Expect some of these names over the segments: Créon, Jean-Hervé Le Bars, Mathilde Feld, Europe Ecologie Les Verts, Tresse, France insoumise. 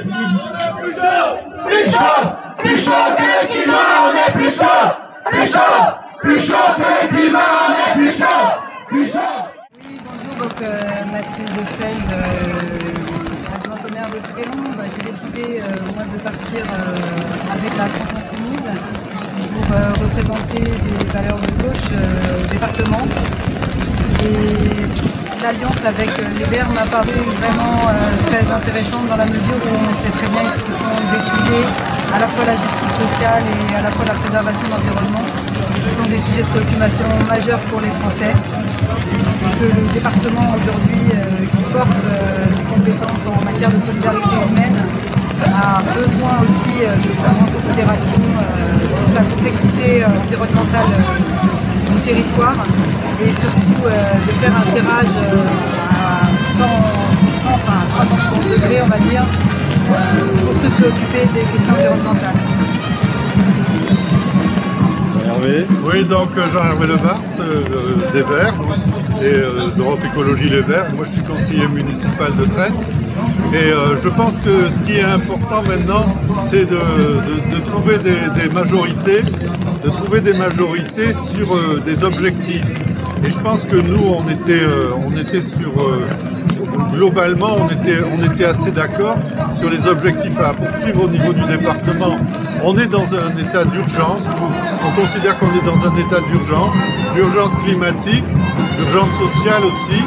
Plus chaud que le climat, on est plus chaud, plus chaud que le climat, on est plus chaud, Oui, bonjour, donc Mathilde Feld, adjointe au maire de Créon. J'ai décidé, moi, de partir avec la France insoumise pour représenter des valeurs de gauche au département. Et l'alliance avec les Verts m'a paru vraiment très intéressante dans la mesure où on sait très bien qu'ils se sont des sujets, à la fois la justice sociale et à la fois la préservation de l'environnement, qui sont des sujets de préoccupation majeurs pour les Français. Et que le département aujourd'hui qui porte les compétences en matière de solidarité humaine a besoin aussi de prendre en considération toute la complexité environnementale du territoire. Et surtout de faire un tirage à 360 degrés, on va dire, pour se préoccuper des questions environnementales. Hervé ? Oui, donc Jean-Hervé Le Bars, des Verts, et d'Europe Écologie Les Verts. Moi, je suis conseiller municipal de Tresse. Et je pense que ce qui est important maintenant, c'est de trouver des majorités, sur des objectifs. Et je pense que nous, globalement, on était assez d'accord sur les objectifs à poursuivre au niveau du département. On est dans un état d'urgence, on considère qu'on est dans un état d'urgence, d'urgence climatique, d'urgence sociale aussi.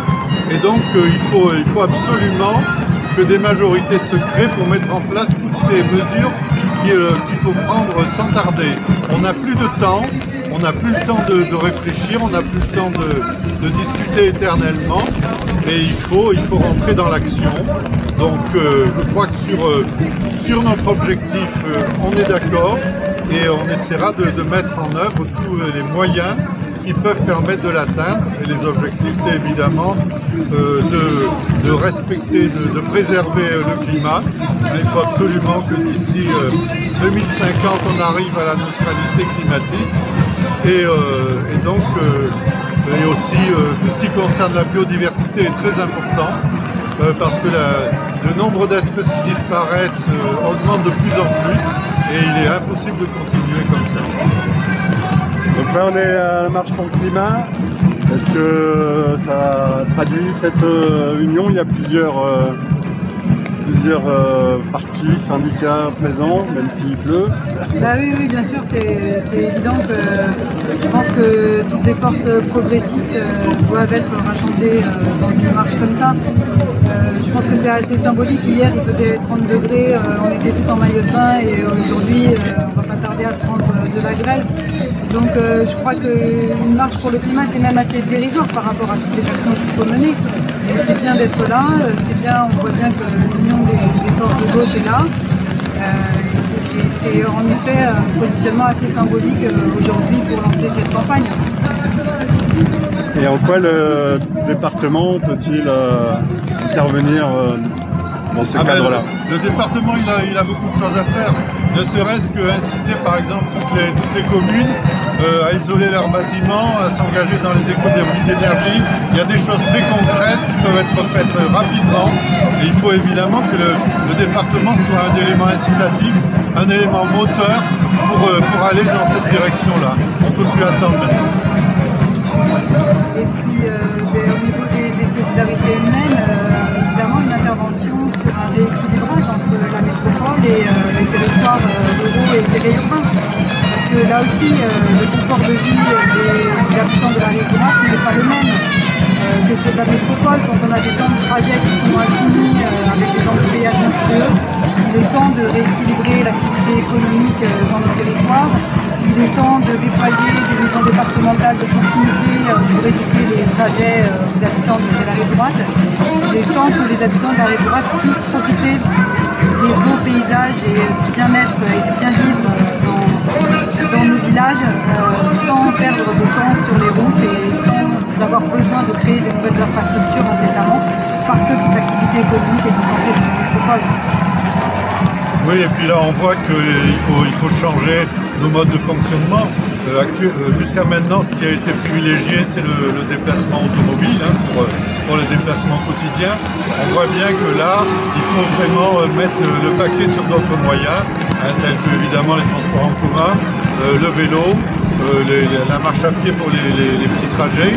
Et donc, il faut absolument que des majorités se créent pour mettre en place toutes ces mesures qu'il faut prendre sans tarder. On n'a plus de temps. On n'a plus le temps de réfléchir, on n'a plus le temps de discuter éternellement, mais il faut rentrer dans l'action. Donc je crois que sur notre objectif, on est d'accord et on essaiera de mettre en œuvre tous les moyens qui peuvent permettre de l'atteindre. Et les objectifs, c'est évidemment de respecter, de préserver le climat. Il faut absolument que d'ici 2050, on arrive à la neutralité climatique. Et aussi, tout ce qui concerne la biodiversité est très important parce que le nombre d'espèces qui disparaissent augmente de plus en plus et il est impossible de continuer comme ça. Donc là, on est à la marche pour le climat. Est-ce que ça traduit cette union? Il y a plusieurs partis, syndicats présents, même s'il pleut. Bah oui, bien sûr, c'est évident que je pense que toutes les forces progressistes doivent être rassemblées dans une marche comme ça. Je pense que c'est assez symbolique. Hier, il faisait 30 degrés, on était tous en maillot de bain et aujourd'hui, on ne va pas tarder à se prendre de la grêle. Donc je crois qu'une marche pour le climat, c'est même assez dérisoire par rapport à toutes les actions qu'il faut mener. Et c'est bien d'être là, c'est bien, on voit bien que l'union des forces de gauche est là. C'est en effet un positionnement assez symbolique aujourd'hui pour lancer cette campagne. Et en quoi le département peut-il intervenir dans ce cadre-là? Le département, il a beaucoup de choses à faire. Ne serait-ce qu'inciter par exemple toutes les communes à isoler leurs bâtiments, à s'engager dans les économies d'énergie. Il y a des choses très concrètes qui peuvent être faites rapidement. Et il faut évidemment que le département soit un élément incitatif, un élément moteur pour aller dans cette direction-là. On ne peut plus attendre maintenant. Et puis, au niveau des solidarités humaines, évidemment une intervention sur un rééquilibrage entre la métropole et les territoires ruraux et périurbains. Parce que là aussi, le confort de vie des habitants de la rive droite n'est pas le même que ceux de la métropole. Quand on a des temps de trajet qui sont infinis avec des temps de péage monstrueux, il est temps de rééquilibrer l'activité économique dans nos territoires. Il est temps de déployer des maisons départementales de proximité pour éviter les trajets aux habitants de la rive droite. Il est temps que les habitants de la rive droite puissent profiter des beaux paysages et du bien-être et du bien-vivre dans nos villages sans perdre de temps sur les routes et sans avoir besoin de créer de nouvelles infrastructures incessamment parce que toute l'activité économique est concentrée sur la métropole. Oui, et puis là on voit qu'il faut changer nos modes de fonctionnement. Jusqu'à maintenant, ce qui a été privilégié, c'est le déplacement automobile hein, pour les déplacements quotidiens. On voit bien que là, il faut vraiment mettre le paquet sur d'autres moyens, hein, tels que évidemment les transports en commun, le vélo, la marche à pied pour les petits trajets.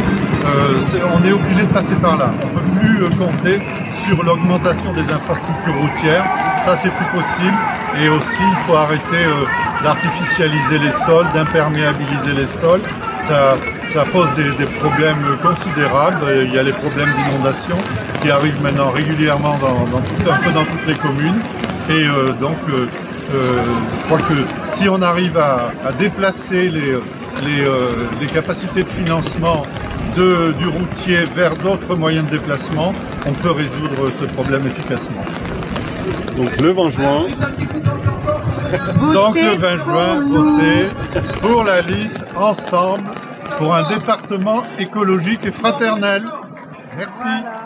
On est obligé de passer par là. On ne peut plus compter sur l'augmentation des infrastructures routières. Ça, c'est plus possible. Et aussi, il faut arrêter d'artificialiser les sols, d'imperméabiliser les sols. Ça pose des problèmes considérables. Il y a les problèmes d'inondation qui arrivent maintenant régulièrement dans toutes les communes. Et je crois que si on arrive à déplacer les capacités de financement du routier vers d'autres moyens de déplacement, on peut résoudre ce problème efficacement. Donc le 20 juin. Donc le 20 juin, votez pour la liste Ensemble pour un département écologique et fraternel. Merci.